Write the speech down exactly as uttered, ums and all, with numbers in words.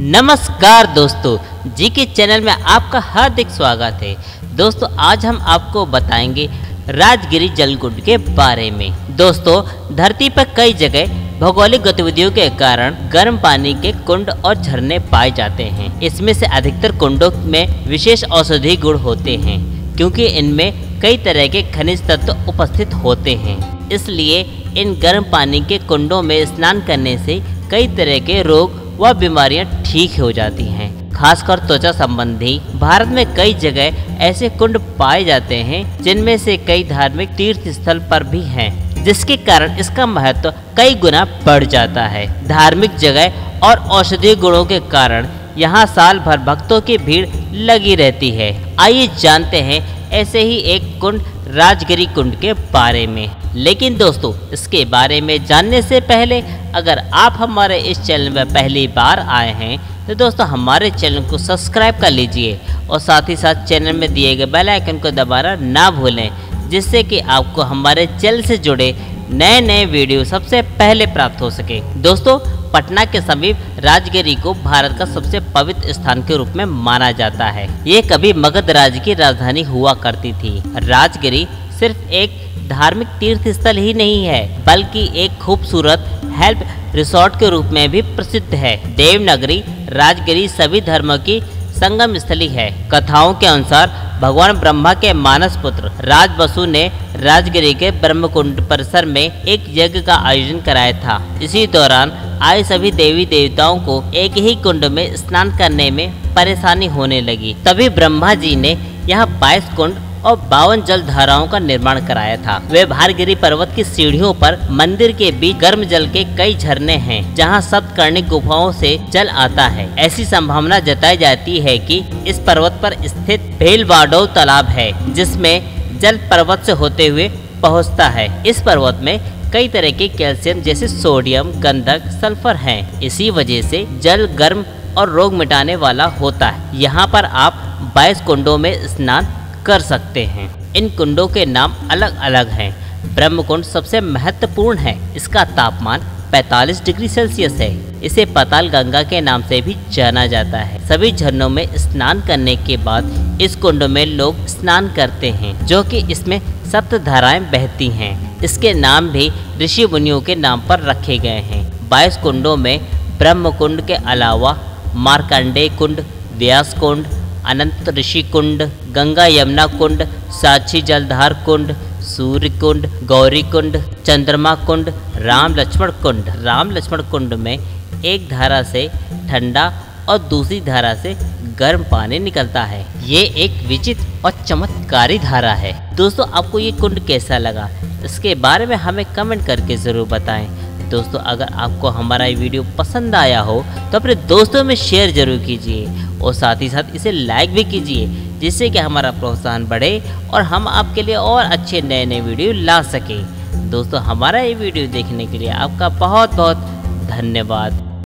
नमस्कार दोस्तों, जी के चैनल में आपका हार्दिक स्वागत है। दोस्तों आज हम आपको बताएंगे राजगिरि जलकुंड के बारे में। दोस्तों धरती पर कई जगह भौगोलिक गतिविधियों के कारण गर्म पानी के कुंड और झरने पाए जाते हैं। इसमें से अधिकतर कुंडों में विशेष औषधीय गुण होते हैं क्योंकि इनमें कई तरह के खनिज तत्व उपस्थित होते हैं। इसलिए इन गर्म पानी के कुंडों में स्नान करने से कई तरह के रोग वह बीमारियां ठीक हो जाती हैं। खासकर त्वचा संबंधी भारत में कई जगह ऐसे कुंड पाए जाते हैं जिनमें से कई धार्मिक तीर्थ स्थल पर भी हैं, जिसके कारण इसका महत्व कई गुना बढ़ जाता है। धार्मिक जगह और औषधीय गुणों के कारण यहाँ साल भर भक्तों की भीड़ लगी रहती है। आइए जानते हैं ऐसे ही एक कुंड राजगिरि कुंड के बारे में। लेकिन दोस्तों इसके बारे में जानने से पहले अगर आप हमारे इस चैनल में पहली बार आए हैं तो दोस्तों हमारे चैनल को सब्सक्राइब कर लीजिए और साथ ही साथ चैनल में दिए गए बेल आइकन को दबाना ना भूलें, जिससे कि आपको हमारे चैनल से जुड़े नए नए वीडियो सबसे पहले प्राप्त हो सके। दोस्तों पटना के समीप राजगिरि को भारत का सबसे पवित्र स्थान के रूप में माना जाता है। ये कभी मगध राज्य की राजधानी हुआ करती थी। राजगिरि सिर्फ एक धार्मिक तीर्थ स्थल ही नहीं है बल्कि एक खूबसूरत हेल्प रिसोर्ट के रूप में भी प्रसिद्ध है। देवनगरी राजगिरि सभी धर्मों की संगम स्थली है। कथाओं के अनुसार भगवान ब्रह्मा के मानस पुत्र राज बसु ने राजगिरि के ब्रह्मकुंड परिसर में एक यज्ञ का आयोजन कराया था। इसी दौरान आए सभी देवी देवताओं को एक ही कुंड में स्नान करने में परेशानी होने लगी। तभी ब्रह्मा जी ने यहाँ बाईस कुंड और बावन जल धाराओं का निर्माण कराया था। वे भारगिरि पर्वत की सीढ़ियों पर मंदिर के बीच गर्म जल के कई झरने हैं जहां सप्तकर्णी गुफाओं से जल आता है। ऐसी संभावना जताई जाती है कि इस पर्वत पर स्थित बेलवाड़ो तालाब है जिसमें जल पर्वत से होते हुए पहुंचता है। इस पर्वत में कई तरह के कैल्शियम जैसे सोडियम, गंधक, सल्फर हैं। इसी वजह से जल गर्म और रोग मिटाने वाला होता है। यहाँ पर आप बाईस कुंडों में स्नान कर सकते हैं। इन कुंडों के नाम अलग अलग हैं। ब्रह्मकुंड सबसे महत्वपूर्ण है। इसका तापमान पैंतालीस डिग्री सेल्सियस है। इसे पताल गंगा के नाम से भी जाना जाता है। सभी झरनों में स्नान करने के बाद इस कुंड में लोग स्नान करते हैं, जो कि इसमें सप्त धाराएं बहती हैं। इसके नाम भी ऋषि मुनियों के नाम पर रखे गए हैं। बाईस कुंडों में ब्रह्मकुंड के अलावा मार्कंडे कुंड, व्यास कुंड, अनंत ऋषि कुंड, गंगा यमुना कुंड, साची जलधार कुंड, सूर्य कुंड, गौरी कुंड, चंद्रमा कुंड, राम लक्ष्मण कुंड। राम लक्ष्मण कुंड में एक धारा से ठंडा और दूसरी धारा से गर्म पानी निकलता है। ये एक विचित्र और चमत्कारी धारा है। दोस्तों आपको ये कुंड कैसा लगा, इसके बारे में हमें कमेंट करके ज़रूर बताएं। दोस्तों अगर आपको हमारा ये वीडियो पसंद आया हो तो अपने दोस्तों में शेयर जरूर कीजिए और साथ ही साथ इसे लाइक भी कीजिए, जिससे कि हमारा प्रोत्साहन बढ़े और हम आपके लिए और अच्छे नए नए वीडियो ला सकें। दोस्तों हमारा ये वीडियो देखने के लिए आपका बहुत बहुत धन्यवाद।